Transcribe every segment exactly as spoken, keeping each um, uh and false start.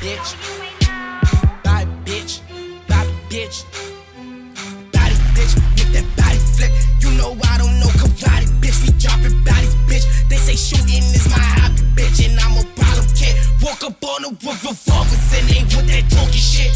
bitch, body bitch, body bitch, body stitch, make that body flip. You know I don't know karate, bitch. We dropping bodies, bitch. They say shooting is my hobby, bitch, and I'm a problem kid. Walk up on the with revolvers and they with that talking shit.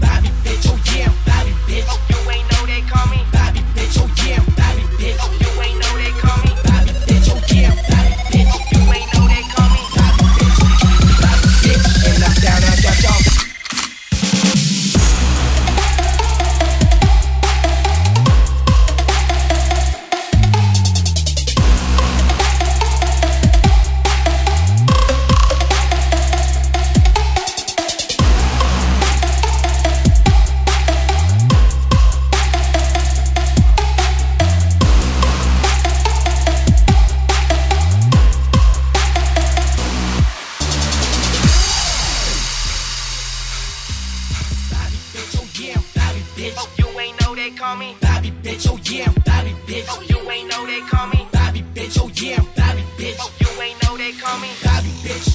Bobby bitch, oh yeah, I'm Bobby bitch. Oh, you ain't know they call me Bobby bitch, oh yeah, I'm Bobby bitch. Oh, you ain't know they call me Bobby bitch, oh yeah, I'm Bobby bitch. Oh, you ain't know they call me Bobby bitch, oh yeah, I'm Bobby bitch. And I'm down, I'm down, down. Oh, you ain't know they call me Bobby bitch, oh yeah, I'm Bobby bitch. Oh, you ain't know they call me Bobby bitch, oh yeah, I'm Bobby bitch. Oh, you ain't know they call me Bobby bitch,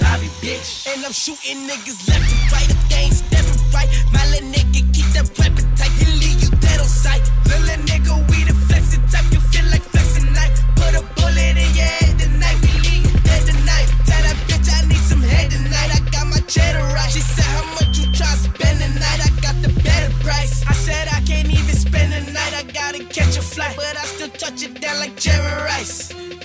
Bobby bitch. And I'm shooting niggas left and right, if they ain't stepping right. My little nigga keep that weapon tight, he'll leave you dead on sight. Little nigga, we the flexin' type, you feel like flexin' night. Put a bullet in your head tonight, we leave you dead tonight. Tell that bitch I need some head tonight, I got my cheddar right. She said how much you try to spend tonight, I got the better price. I said I can't even spend the night, I gotta catch a flight, but I still touch it down like Jerry Rice.